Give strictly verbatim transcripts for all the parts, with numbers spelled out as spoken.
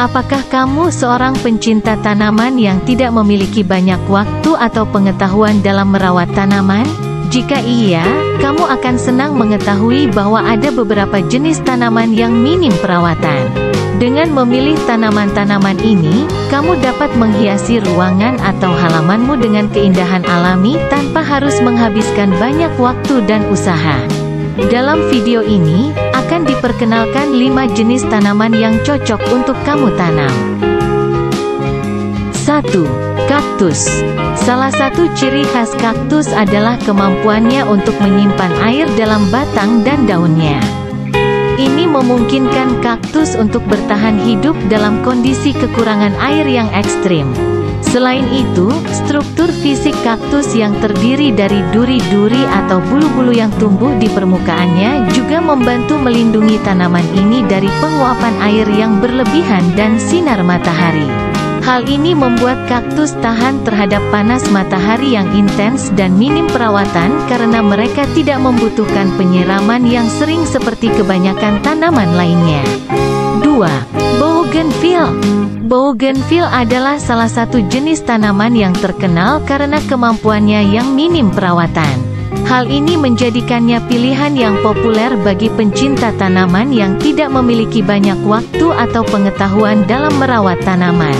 Apakah kamu seorang pencinta tanaman yang tidak memiliki banyak waktu atau pengetahuan dalam merawat tanaman? Jika iya, kamu akan senang mengetahui bahwa ada beberapa jenis tanaman yang minim perawatan. Dengan memilih tanaman-tanaman ini, kamu dapat menghiasi ruangan atau halamanmu dengan keindahan alami tanpa harus menghabiskan banyak waktu dan usaha. Dalam video ini, akan diperkenalkan lima jenis tanaman yang cocok untuk kamu tanam. satu. Kaktus. Salah satu ciri khas kaktus adalah kemampuannya untuk menyimpan air dalam batang dan daunnya. Ini memungkinkan kaktus untuk bertahan hidup dalam kondisi kekurangan air yang ekstrim. Selain itu, struktur fisik kaktus yang terdiri dari duri-duri atau bulu-bulu yang tumbuh di permukaannya juga membantu melindungi tanaman ini dari penguapan air yang berlebihan dan sinar matahari. Hal ini membuat kaktus tahan terhadap panas matahari yang intens dan minim perawatan karena mereka tidak membutuhkan penyiraman yang sering seperti kebanyakan tanaman lainnya. dua. Bougenville. Bougenville adalah salah satu jenis tanaman yang terkenal karena kemampuannya yang minim perawatan. Hal ini menjadikannya pilihan yang populer bagi pencinta tanaman yang tidak memiliki banyak waktu atau pengetahuan dalam merawat tanaman.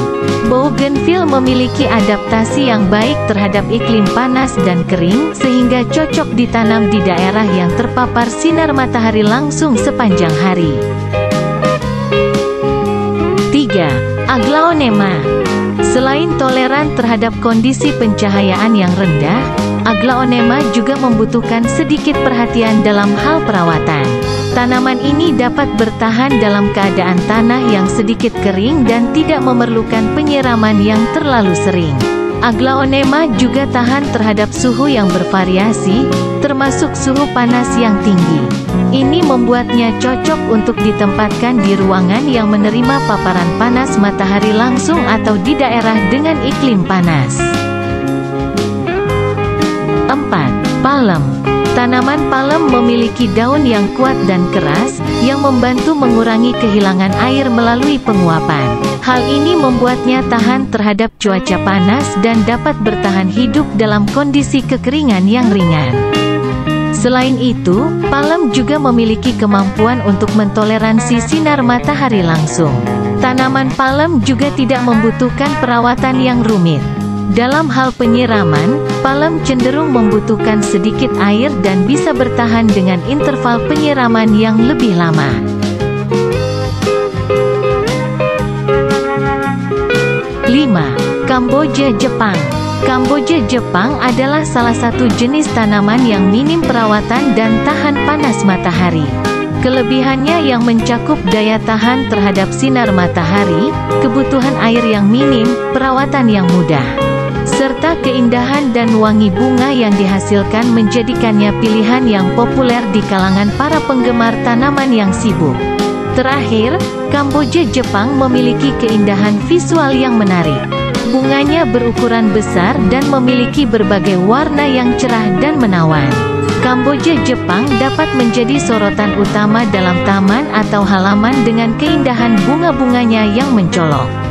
Bougenville memiliki adaptasi yang baik terhadap iklim panas dan kering, sehingga cocok ditanam di daerah yang terpapar sinar matahari langsung sepanjang hari. tiga. Aglaonema. Selain toleran terhadap kondisi pencahayaan yang rendah, aglaonema juga membutuhkan sedikit perhatian dalam hal perawatan. Tanaman ini dapat bertahan dalam keadaan tanah yang sedikit kering dan tidak memerlukan penyiraman yang terlalu sering. Aglaonema juga tahan terhadap suhu yang bervariasi, termasuk suhu panas yang tinggi. Ini membuatnya cocok untuk ditempatkan di ruangan yang menerima paparan panas matahari langsung atau di daerah dengan iklim panas. empat. Palem. Tanaman palem memiliki daun yang kuat dan keras, yang membantu mengurangi kehilangan air melalui penguapan. Hal ini membuatnya tahan terhadap cuaca panas dan dapat bertahan hidup dalam kondisi kekeringan yang ringan. Selain itu, palem juga memiliki kemampuan untuk mentoleransi sinar matahari langsung. Tanaman palem juga tidak membutuhkan perawatan yang rumit. Dalam hal penyiraman, palem cenderung membutuhkan sedikit air dan bisa bertahan dengan interval penyiraman yang lebih lama. lima. Kambojajepang. Kambojajepang adalah salah satu jenis tanaman yang minim perawatan dan tahan panas matahari. Kelebihannya yang mencakup daya tahan terhadap sinar matahari, kebutuhan air yang minim, perawatan yang mudah, serta keindahan dan wangi bunga yang dihasilkan menjadikannya pilihan yang populer di kalangan para penggemar tanaman yang sibuk. Terakhir, kambojajepang memiliki keindahan visual yang menarik. Bunganya berukuran besar dan memiliki berbagai warna yang cerah dan menawan. Kambojajepang dapat menjadi sorotan utama dalam taman atau halaman dengan keindahan bunga-bunganya yang mencolok.